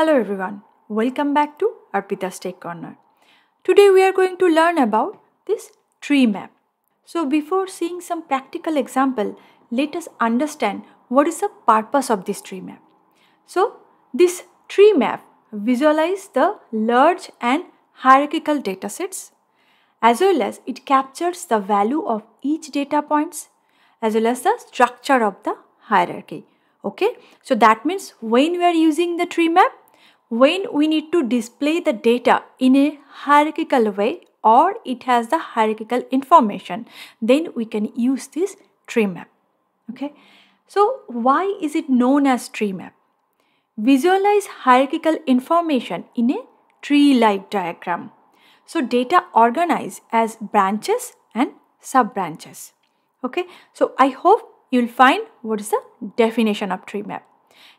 Hello everyone, welcome back to Arpita's Tech Corner. Today we are going to learn about this tree map. So before seeing some practical example, let us understand what is the purpose of this tree map. So this tree map visualizes the large and hierarchical datasets, as well as it captures the value of each data points, as well as the structure of the hierarchy. Okay, so that means when we are using the tree map, when we need to display the data in a hierarchical way or it has the hierarchical information, then we can use this tree map. Okay, so why is it known as tree map? Visualize hierarchical information in a tree-like diagram. So data organized as branches and sub-branches. Okay, so I hope you will find what is the definition of tree map.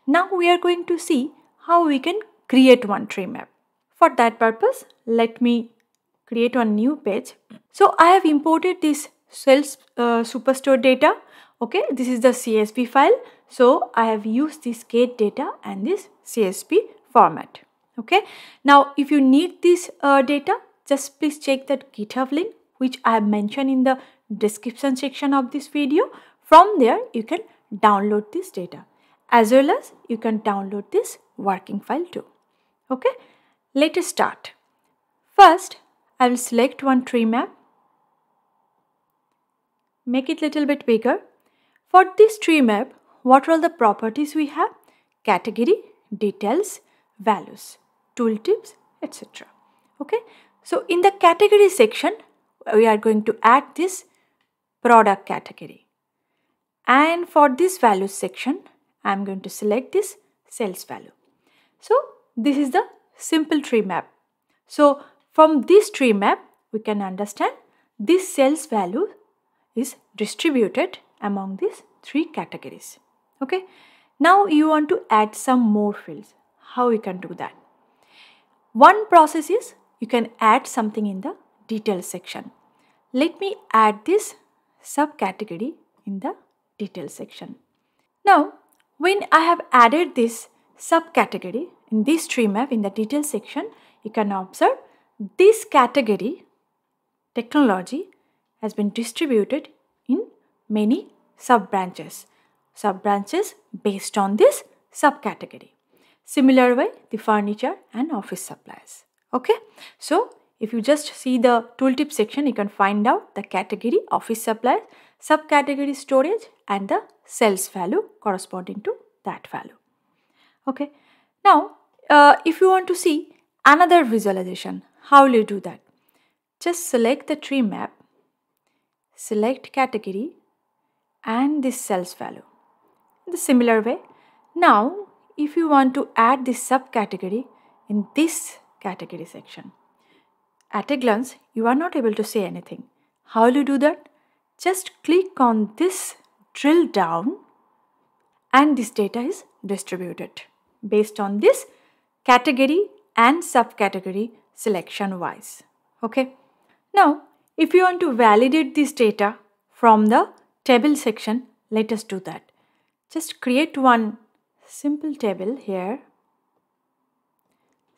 Now we are going to see how we can create one tree map. For that purpose, let me create one new page. So I have imported this sales superstore data. Okay, this is the CSV file. So I have used this gate data and this CSV format. Okay, now if you need this data, just please check that GitHub link which I have mentioned in the description section of this video. From there, you can download this data, as well as you can download this working file too. Okay, let us start. First, I will select one tree map. Make it a little bit bigger. For this tree map, what are the properties we have? Category, details, values, tooltips, etc. Okay, so in the category section, we are going to add this product category. And for this value section, I am going to select this sales value. So this is the simple tree map. So from this tree map, we can understand this sales value is distributed among these three categories. Okay. Now you want to add some more fields. How we can do that? One process is you can add something in the detail section. Let me add this subcategory in the detail section. Now, when I have added this subcategory in this tree map in the detail section, you can observe this category, technology, has been distributed in many sub-branches. Sub-branches based on this subcategory. Similar way, the furniture and office supplies. Okay, so if you just see the tooltip section, you can find out the category office supplies, subcategory storage, and the sales value corresponding to that value. Okay, now if you want to see another visualization, how will you do that? Just select the tree map, select category and this sales value. In the similar way, now if you want to add this subcategory in this category section, at a glance, you are not able to see anything. How will you do that? Just click on this drill down and this data is distributed based on this category and subcategory selection wise. Okay. Now, if you want to validate this data from the table section, let us do that. Just create one simple table here.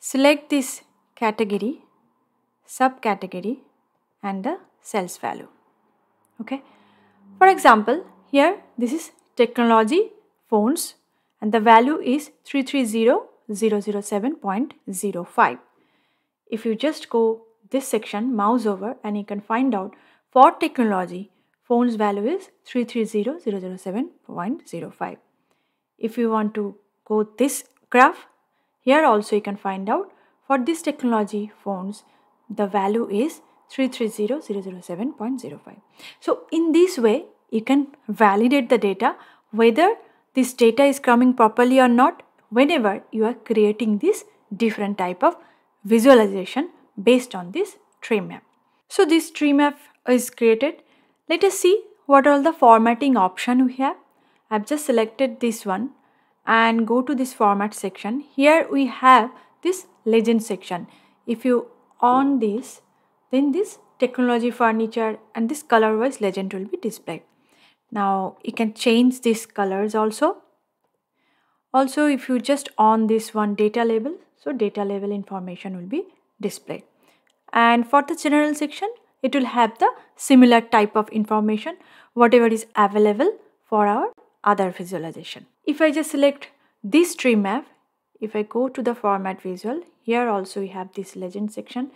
Select this category, subcategory and the sales value. Okay, for example, here this is technology phones and the value is 330007.05. If you just go this section, mouse over, and you can find out for technology phones value is 330007.05. If you want to go this graph, here also you can find out for this technology phones the value is 330007.05. So in this way, you can validate the data whether this data is coming properly or not whenever you are creating this different type of visualization based on this tree map. So this tree map is created. Let us see what are the formatting options we have. I have just selected this one and go to this format section. Here we have this legend section. If you on this, then this technology furniture and this color wise legend will be displayed. Now you can change these colors also. Also, if you just on this one data label, so data label information will be displayed. And for the general section, it will have the similar type of information, whatever is available for our other visualization. If I just select this tree map, if I go to the format visual, here also we have this legend section.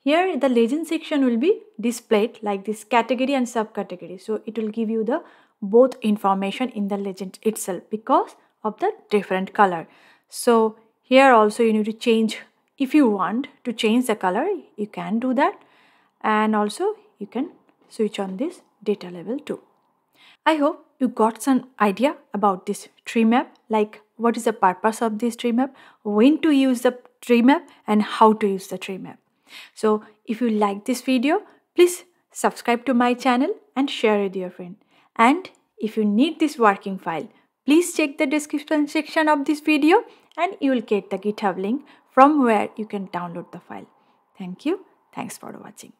Here the legend section will be displayed like this category and subcategory. So it will give you the both information in the legend itself because of the different color. So here also you need to change, if you want to change the color, you can do that. And also you can switch on this data level too. I hope you got some idea about this tree map, like what is the purpose of this tree map, when to use the tree map and how to use the tree map. So if you like this video, please subscribe to my channel and share with your friend. And if you need this working file, please check the description section of this video and you will get the GitHub link from where you can download the file. Thank you. Thanks for watching.